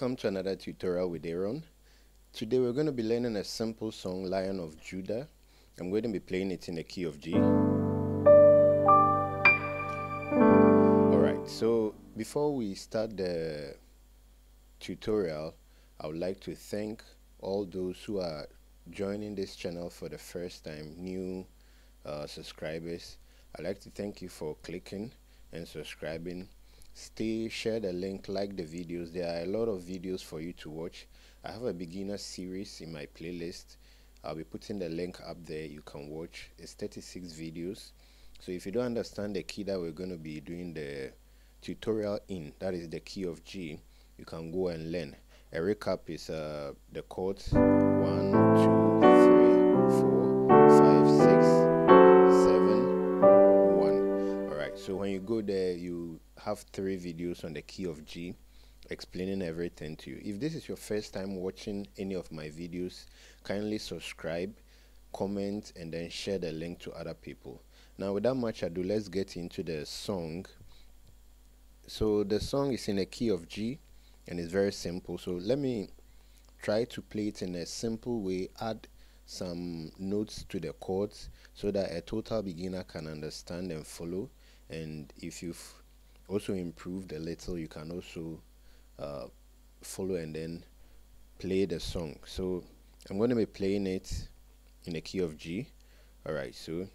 Welcome to another tutorial with Aaron. Today we're going to be learning a simple song, Lion of Judah. I'm going to be playing it in the key of G. Alright, so before we start the tutorial, I would like to thank all those who are joining this channel for the first time, new subscribers. I'd like to thank you for clicking and subscribing. Stay, share the link, like the videos. There are a lot of videos for you to watch. I have a beginner series in my playlist. I'll be putting the link up there. You can watch. It's 36 videos. So if you don't understand the key that we're going to be doing the tutorial in, that is the key of G, you can go and learn. A recap is the chords 1, 2, 3, 4, 5, 6, 7, 1. Alright, so when you go there, you have 3 videos on the key of G explaining everything to you. If this is your first time watching any of my videos, kindly subscribe, comment, and then share the link to other people. Now without much ado, let's get into the song. So the song is in the key of G and it's very simple. So let me try to play it in a simple way, add some notes to the chords so that a total beginner can understand and follow. And if you've also improved a little, you can also follow and then play the song. So I'm going to be playing it in the key of G. All right, so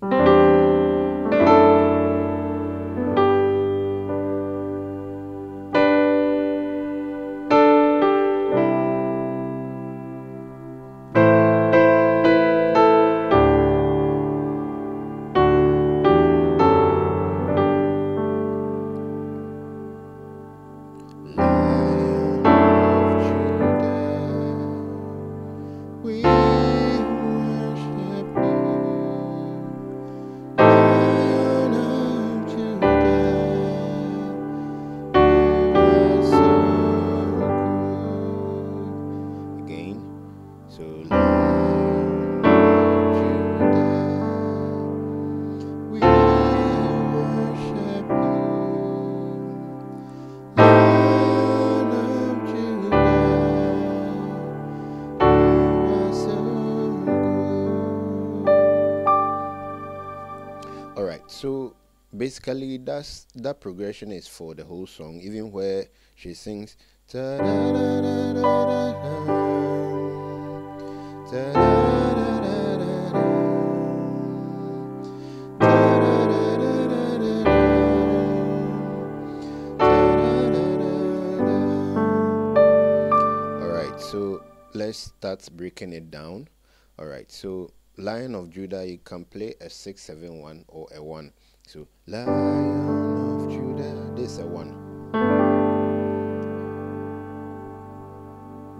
so basically that progression is for the whole song, even where she sings ta da da da da da da da. All right, so let's start breaking it down. All right, so Lion of Judah, you can play a 6, 7, 1 or a 1. So Lion of Judah, this is a 1.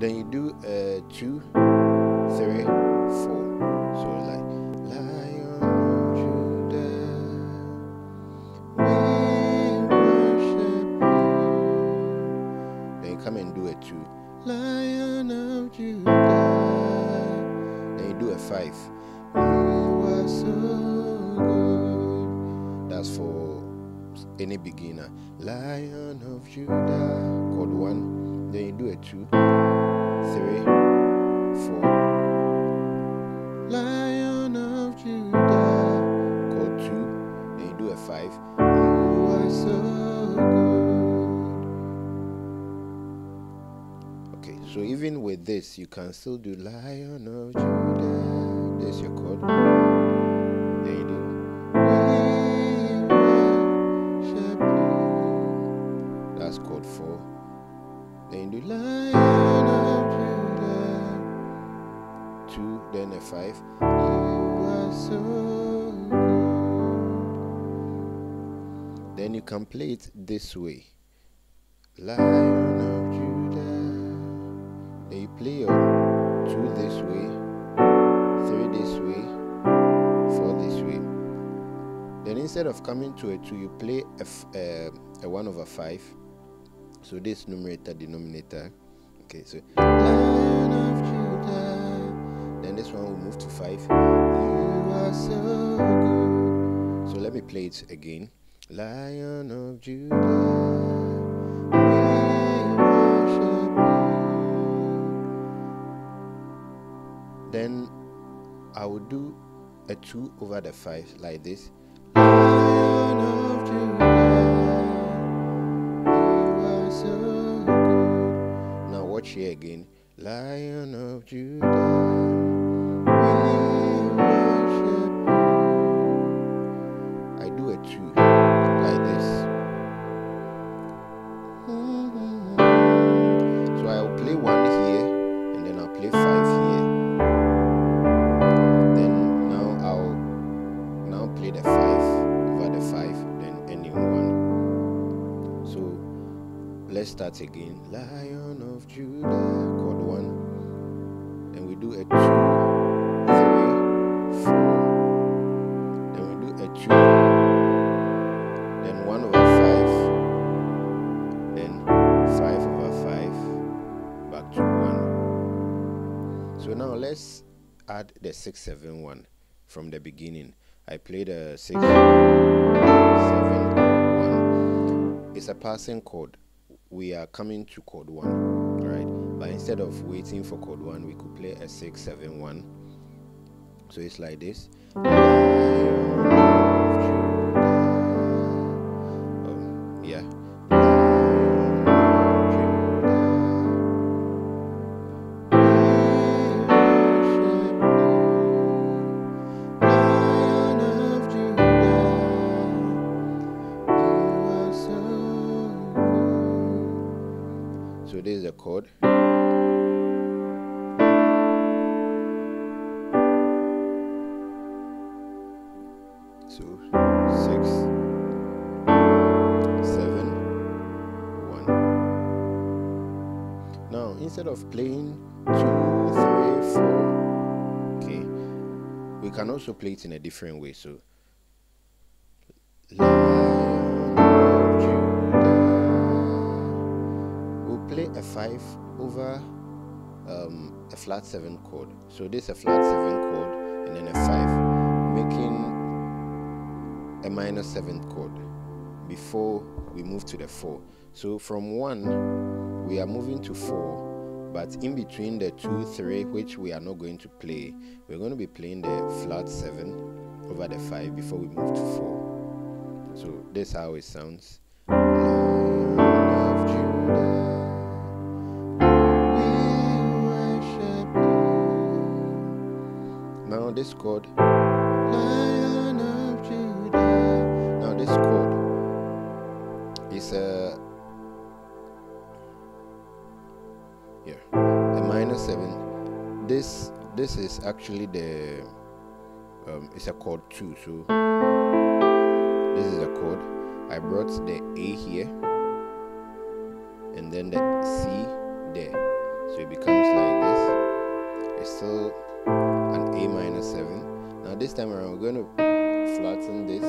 Then you do a 2, 3, 4. So like Lion of Judah, we worship you. Then you come and do a 2. Lion of Judah. Then you do a 5. So good. That's for any beginner. Lion of Judah, chord 1. Then you do a 2, 3, 4. Lion of Judah, chord 2. Then you do a 5. You are so good. Okay, so even with this, you can still do Lion of Judah. There's your chord. Then you do Lion of Judah, 2, then a 5. You are so good. Then you can play it this way. Lion of Judah. Then you play your 2 this way, 3 this way, 4 this way. Then instead of coming to a 2, you play a 1/5. So this numerator, denominator, okay, so Lion of Judah, then this one will move to 5. You are so good. So let me play it again. Lion of Judah, we worship you. Then I will do a 2 over the 5 like this. Now watch here again. Lion of Judah, I do a 2 like this. So I'll play 1 here, and then I'll play 5 here. Then now I'll play the 5 over the 5, then ending 1. So let's start again. Lion of Judah, chord 1. Then we do a 2, 3, 4. Then we do a 2. Then 1 over 5. Then 5 over 5. Back to 1. So now let's add the 6, 7, 1 from the beginning. I play the 6, 7, 1. It's a passing chord. We are coming to chord 1, right? But instead of waiting for chord 1, we could play a 6, 7, 1. So it's like this. Yeah. So this is the chord. So 6, 7, 1. Now instead of playing 2, 3, 4, okay, we can also play it in a different way. So a 5 over a flat 7 chord. So this is a flat 7 chord and then a 5, making a minor 7th chord before we move to the 4. So from 1 we are moving to 4, but in between the 2, 3, which we are not going to play, we're going to be playing the flat 7 over the 5 before we move to 4. So this is how it sounds. This chord, Lion of Judah. Now this chord is a minor 7. This is actually the it's a chord 2. So this is a chord. I brought the A here and then the C there. So it becomes like this. It's still an A minor 7. Now this time around we're going to flatten this.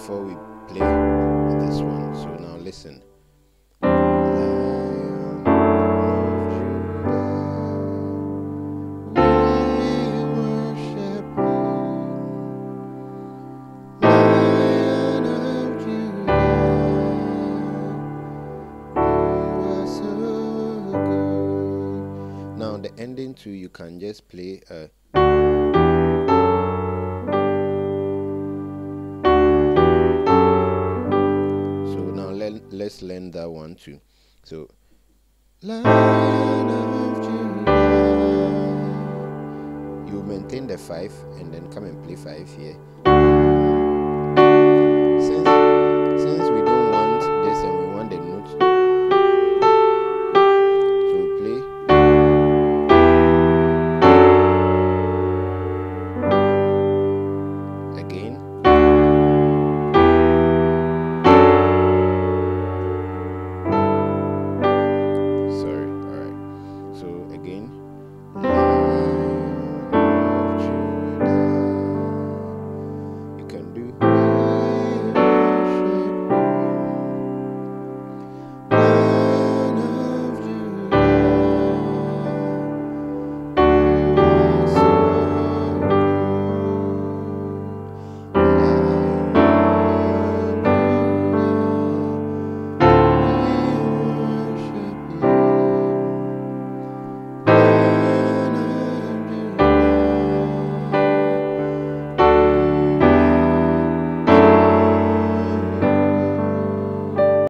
Before we play this one. So now listen. Ending to, you can just play a so now let's learn that one too. So Lion of Judah, you maintain the 5 and then come and play 5 here.